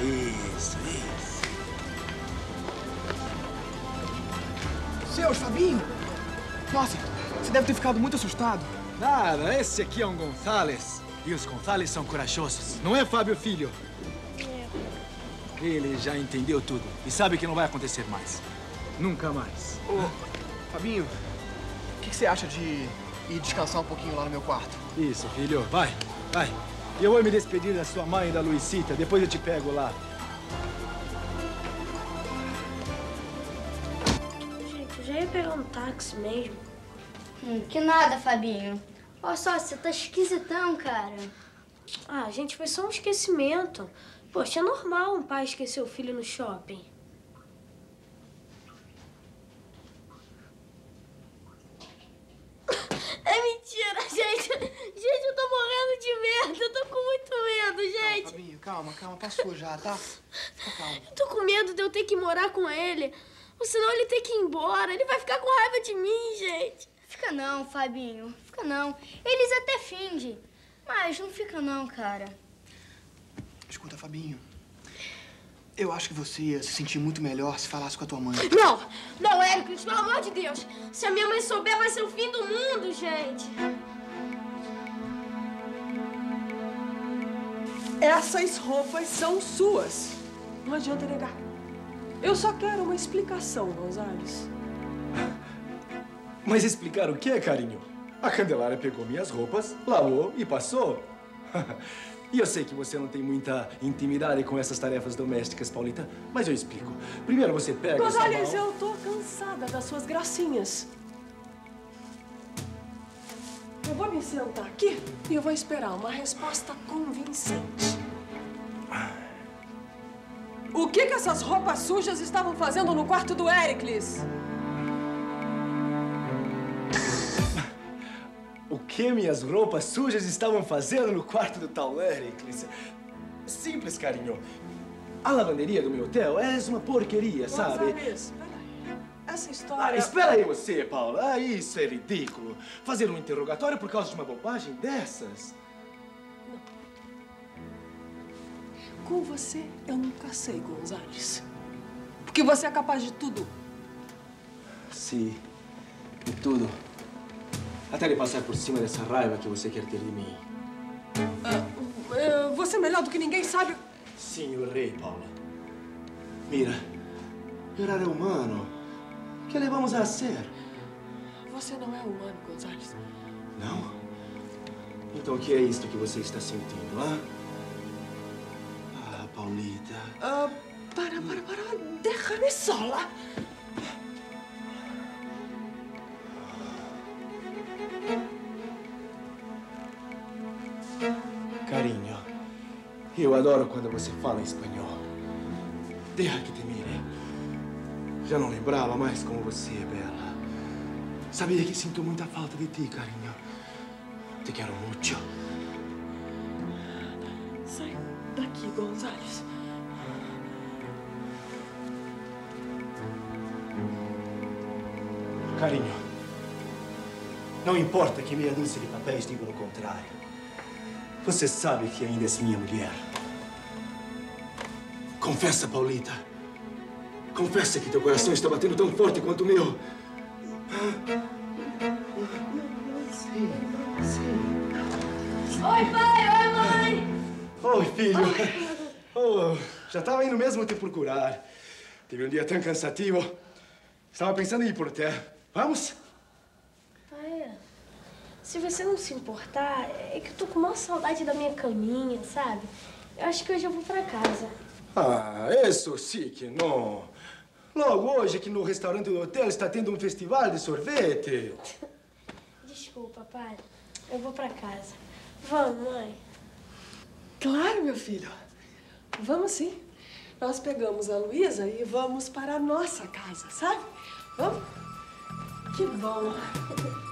Isso. Seus, Fabinho! Nossa, você deve ter ficado muito assustado. Nada, esse aqui é um Gonzales. E os Gonzales são corajosos, não é, Fábio Filho? Ele já entendeu tudo e sabe que não vai acontecer mais. Nunca mais. Ô, Fabinho, o que você acha de ir descansar um pouquinho lá no meu quarto? Isso, filho. Vai. Eu vou me despedir da sua mãe e da Luicita. Depois eu te pego lá. Gente, eu já ia pegar um táxi mesmo. Que nada, Fabinho. Olha só, você tá esquisitão, cara. Ah, gente, foi só um esquecimento. Poxa, é normal um pai esquecer o filho no shopping. É mentira, gente. Gente, eu tô morrendo de medo. Eu tô com muito medo, gente. Calma, Fabinho, calma. Passou já, tá? Fica calma. Eu tô com medo de eu ter que morar com ele. Ou senão ele ter que ir embora. Ele vai ficar com raiva de mim, gente. Fica não, Fabinho. Fica não. Eles até fingem. Mas não fica não, cara. Escuta, Fabinho, eu acho que você ia se sentir muito melhor se falasse com a tua mãe. Não, Hércules, pelo amor de Deus. Se a minha mãe souber, vai ser o fim do mundo, gente. Essas roupas são suas. Não adianta negar. Eu só quero uma explicação, Gonzales. Mas explicar o quê, carinho? A Candelária pegou minhas roupas, lavou e passou. E eu sei que você não tem muita intimidade com essas tarefas domésticas, Paulita, mas eu explico. Primeiro você pega... Gonzales, eu tô cansada das suas gracinhas. Eu vou me sentar aqui e eu vou esperar uma resposta convincente. O que essas roupas sujas estavam fazendo no quarto do Hércules? O que minhas roupas sujas estavam fazendo no quarto do tal Hércules? Simples, carinho. A lavanderia do meu hotel é uma porqueria, sabe? Gonzales, peraí. Essa história... Ah, espera aí você, Paula. Ah, isso é ridículo. Fazer um interrogatório por causa de uma bobagem dessas? Não. Com você, eu nunca sei, Gonzales. Porque você é capaz de tudo. Sim, de tudo. Até ele passar por cima dessa raiva que você quer ter de mim. Você é melhor do que ninguém sabe... Sim, eu errei, Paula. Mira, errar é humano. O que levamos a ser? Você não é humano, Gonzales. Não? Então o que é isto que você está sentindo, hã? Ah, Paulita... Para. Deixa-me sola. Carinho, eu adoro quando você fala espanhol. Deixa que te mire. Já não lembrava mais como você é bela. Sabia que sinto muita falta de ti, carinho. Te quero muito. Sai daqui, Gonzales. Carinho, não importa que meia dúzia de papéis digam o contrário. Você sabe que ainda és minha mulher. Confessa, Paulita. Confessa que teu coração está batendo tão forte quanto o meu. Sim. Oi, pai! Oi, mãe! Oi, filho. Oh, já estava indo mesmo te procurar. Teve um dia tão cansativo. Estava pensando em ir por terra. Vamos? Se você não se importar, é que eu tô com maior saudade da minha caminha, sabe? Eu acho que hoje eu vou pra casa. Ah, isso sim que não. Logo hoje que no restaurante do hotel está tendo um festival de sorvete. Desculpa, pai. Eu vou pra casa. Vamos, mãe. Claro, meu filho. Vamos sim. Nós pegamos a Luísa e vamos para a nossa casa, sabe? Vamos? Que bom.